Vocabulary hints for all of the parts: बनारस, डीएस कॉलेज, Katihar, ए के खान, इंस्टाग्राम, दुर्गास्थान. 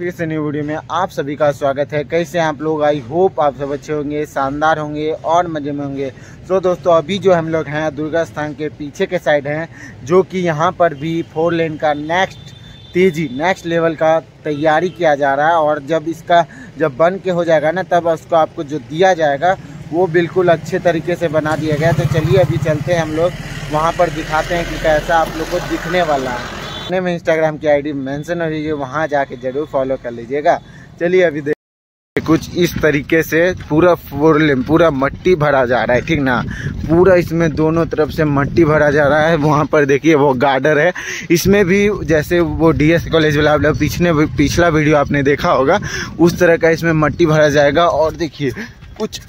फिर से new video में आप सभी का स्वागत है। कैसे हैं आप लोग? आई होप आप सब अच्छे होंगे, शानदार होंगे और मज़े में होंगे। तो दोस्तों अभी जो हम लोग हैं दुर्गास्थान के पीछे के साइड हैं, जो कि यहाँ पर भी 4 लेन का नेक्स्ट लेवल का तैयारी किया जा रहा है। और जब बन के हो जाएगा ना, तब उसको आपको जो दिया जाएगा वो बिल्कुल अच्छे तरीके से बना दिया गया। तो चलिए अभी चलते हैं, हम लोग वहाँ पर दिखाते हैं कि कैसा आप लोग को दिखने वाला है। अपने में इंस्टाग्राम की आईडी मेंशन हो रही है, वहाँ जाके जरूर फॉलो कर लीजिएगा। चलिए अभी देखिए, कुछ इस तरीके से पूरा 4 लेन पूरा मट्टी भरा जा रहा है, ठीक ना, पूरा इसमें दोनों तरफ से मट्टी भरा जा रहा है। वहाँ पर देखिए वो गार्डर है, इसमें भी जैसे वो डीएस कॉलेज वाला पिछला वीडियो आपने देखा होगा, उस तरह का इसमें मट्टी भरा जाएगा। और देखिए कुछ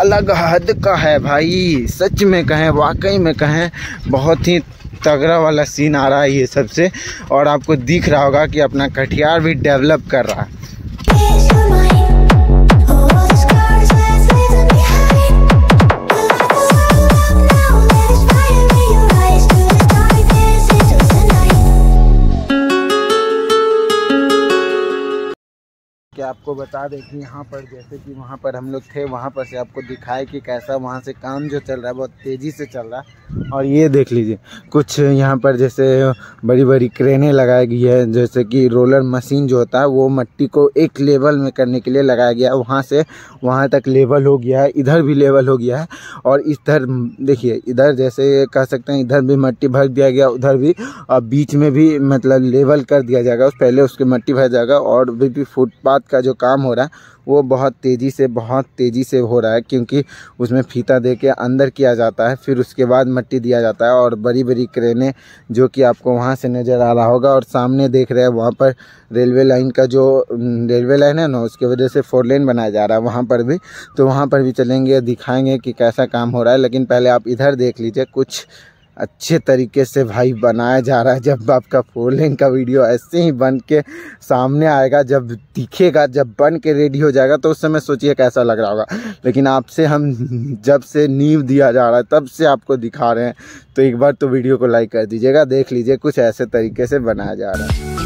अलग हद का है भाई, सच में कहें, वाकई में कहें, बहुत ही तगड़ा वाला सीन आ रहा है ये सबसे। और आपको दिख रहा होगा कि अपना कटिहार भी डेवलप कर रहा है। आपको बता दें कि यहाँ पर जैसे कि वहाँ पर हम लोग थे, वहाँ पर से आपको दिखाए कि कैसा वहाँ से काम जो चल रहा है बहुत तेज़ी से चल रहा है। और ये देख लीजिए, कुछ यहाँ पर जैसे बड़ी बड़ी क्रेनें लगाई गई है, जैसे कि रोलर मशीन जो होता है वो मट्टी को एक लेवल में करने के लिए लगाया गया है। वहाँ से वहाँ तक लेवल हो गया है, इधर भी लेवल हो गया है। और इधर देखिए, इधर जैसे कह सकते हैं इधर भी मट्टी भर दिया गया, उधर भी, और बीच में भी मतलब लेवल कर दिया जाएगा, पहले उसके मट्टी भर जाएगा। और भी फुटपाथ का जो काम हो रहा है वो बहुत तेज़ी से हो रहा है, क्योंकि उसमें फीता देके अंदर किया जाता है, फिर उसके बाद मट्टी दिया जाता है। और बड़ी बड़ी क्रेनें जो कि आपको वहाँ से नज़र आ रहा होगा। और सामने देख रहे हैं वहाँ पर रेलवे लाइन है ना, उसके वजह से 4 लेन बनाया जा रहा है वहाँ पर भी। तो वहाँ पर भी चलेंगे, दिखाएँगे कि कैसा काम हो रहा है। लेकिन पहले आप इधर देख लीजिए, कुछ अच्छे तरीके से भाई बनाया जा रहा है। जब आपका 4 लेन का वीडियो ऐसे ही बन के सामने आएगा, जब दिखेगा, जब बन के रेडी हो जाएगा, तो उस समय सोचिए कैसा लग रहा होगा। लेकिन आपसे हम जब से नींव दिया जा रहा है तब से आपको दिखा रहे हैं, तो एक बार तो वीडियो को लाइक कर दीजिएगा। देख लीजिए कुछ ऐसे तरीके से बनाया जा रहा है।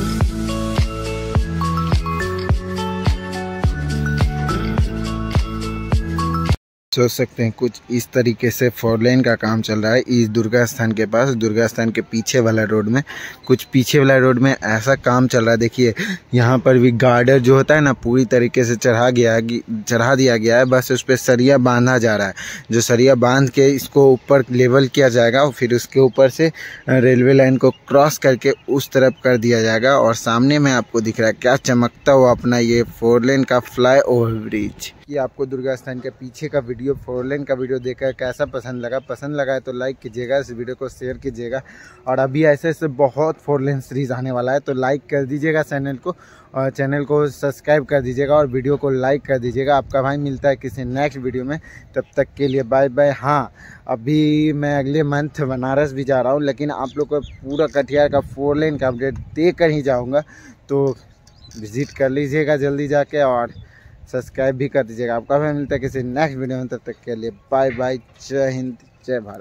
सोच सकते हैं कुछ इस तरीके से 4 लेन का काम चल रहा है इस दुर्गास्थान के पास, दुर्गास्थान के पीछे वाला रोड में। कुछ पीछे वाला रोड में ऐसा काम चल रहा है। देखिए यहाँ पर भी गार्डर जो होता है ना, पूरी तरीके से चढ़ा दिया गया है। बस उस पर सरिया बांधा जा रहा है, जो सरिया बांध के इसको ऊपर लेवल किया जाएगा, और फिर उसके ऊपर से रेलवे लाइन को क्रॉस करके उस तरफ कर दिया जाएगा। और सामने में आपको दिख रहा है क्या चमकता हुआ अपना ये 4 लेन का फ्लाई ओवर ब्रिज। ये आपको दुर्गास्थान के पीछे का वीडियो 4 लेन का वीडियो देखकर कैसा पसंद लगा है तो लाइक कीजिएगा, इस वीडियो को शेयर कीजिएगा। और अभी ऐसे बहुत 4 लेन सीरीज आने वाला है, तो लाइक कर दीजिएगा चैनल को, और चैनल को सब्सक्राइब कर दीजिएगा और वीडियो को लाइक कर दीजिएगा। आपका भाई मिलता है किसी नेक्स्ट वीडियो में, तब तक के लिए बाय बाय। हाँ, अभी मैं अगले मंथ बनारस भी जा रहा हूँ, लेकिन आप लोग को पूरा कटिहार का 4 लेन का अपडेट देकर ही जाऊँगा, तो विजिट कर लीजिएगा जल्दी जाके, और सब्सक्राइब भी कर दीजिएगा। आपका भी मिलता है किसी नेक्स्ट वीडियो में, तब तक के लिए बाय बाय। जय हिंद, जय भारत।